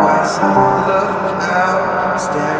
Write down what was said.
I see, look out, staring.